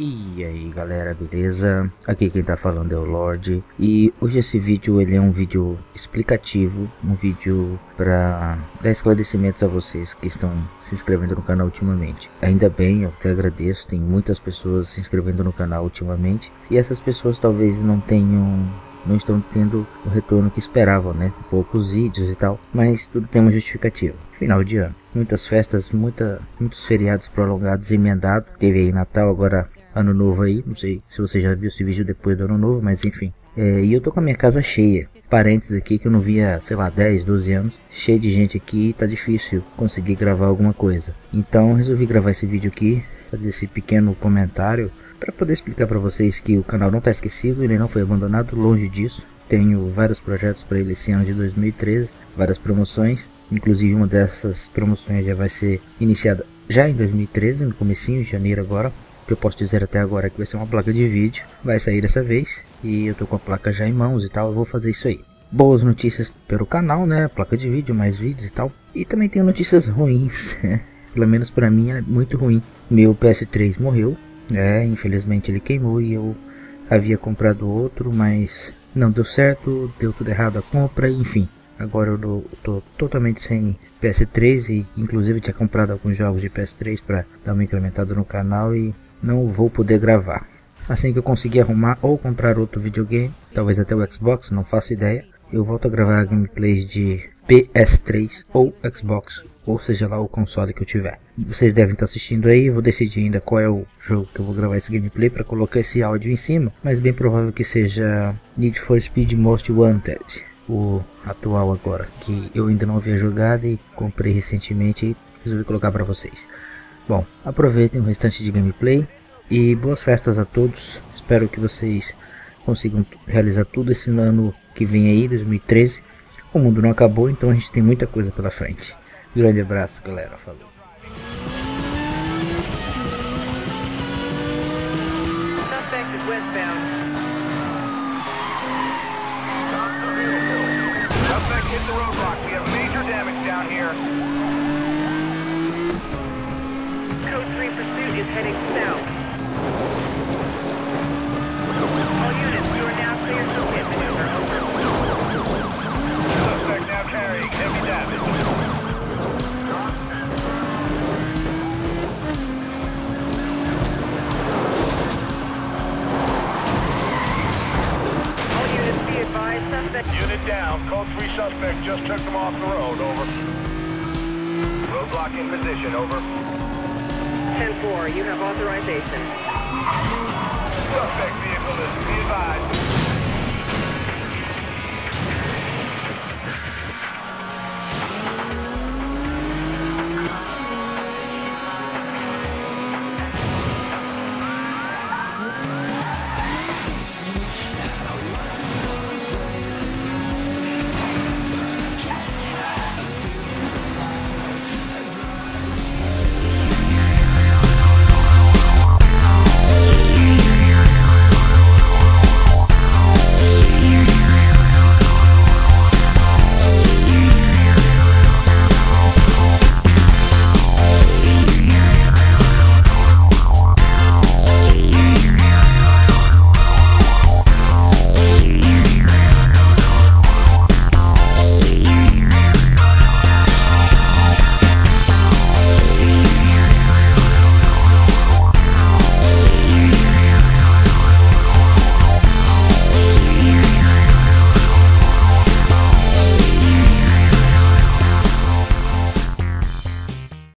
E aí galera, beleza? Aqui quem tá falando é o Lord. E hoje esse vídeo ele é um vídeo explicativo, um vídeo para dar esclarecimentos a vocês que estão se inscrevendo no canal ultimamente. Ainda bem, eu até agradeço, tem muitas pessoas se inscrevendo no canal ultimamente. E essas pessoas talvez não estão tendo o retorno que esperavam, né? Poucos vídeos e tal, mas tudo tem uma justificativa. Final de ano, muitas festas, muitos feriados prolongados, emendado. Teve aí Natal, agora Ano Novo aí, não sei se você já viu esse vídeo depois do Ano Novo, mas enfim. E eu tô com a minha casa cheia, parênteses aqui que eu não via, sei lá, 10, 12 anos, cheio de gente aqui, tá difícil conseguir gravar alguma coisa. Então resolvi gravar esse vídeo aqui, fazer esse pequeno comentário, para poder explicar para vocês que o canal não está esquecido, ele não foi abandonado, longe disso. Tenho vários projetos para ele esse ano de 2013, várias promoções, inclusive uma dessas promoções já vai ser iniciada já em 2013, no comecinho de janeiro agora. O que eu posso dizer até agora é que vai ser uma placa de vídeo, vai sair dessa vez, e eu tô com a placa já em mãos e tal, eu vou fazer isso aí. Boas notícias pelo canal, né, placa de vídeo, mais vídeos e tal, e também tenho notícias ruins, pelo menos para mim é muito ruim. Meu PS3 morreu. Infelizmente ele queimou e eu havia comprado outro, mas não deu certo, deu tudo errado a compra, enfim. Agora eu tô totalmente sem PS3 e inclusive tinha comprado alguns jogos de PS3 para dar uma incrementada no canal e não vou poder gravar. Assim que eu conseguir arrumar ou comprar outro videogame, talvez até o Xbox, não faço ideia, eu volto a gravar gameplays de PS3 ou Xbox, ou seja lá o console que eu tiver. Vocês devem estar assistindo aí, eu vou decidir ainda qual é o jogo que eu vou gravar esse gameplay para colocar esse áudio em cima, mas bem provável que seja Need for Speed Most Wanted, o atual agora, que eu ainda não havia jogado e comprei recentemente e resolvi colocar para vocês. Bom, aproveitem o restante de gameplay e boas festas a todos, espero que vocês consigam realizar tudo esse ano que vem aí, 2013, o mundo não acabou, então a gente tem muita coisa pela frente. Grande abraço galera, falou! Westbound. Suspect hit the roadblock. We have major damage down here. Code 3 pursuit is heading south. All units, we are now clear to hit maneuver. Suspect now carrying heavy damage. Unit down, code 3 suspect just took them off the road, over. Roadblock in position, over. 10-4, you have authorization. Suspect vehicle is advised.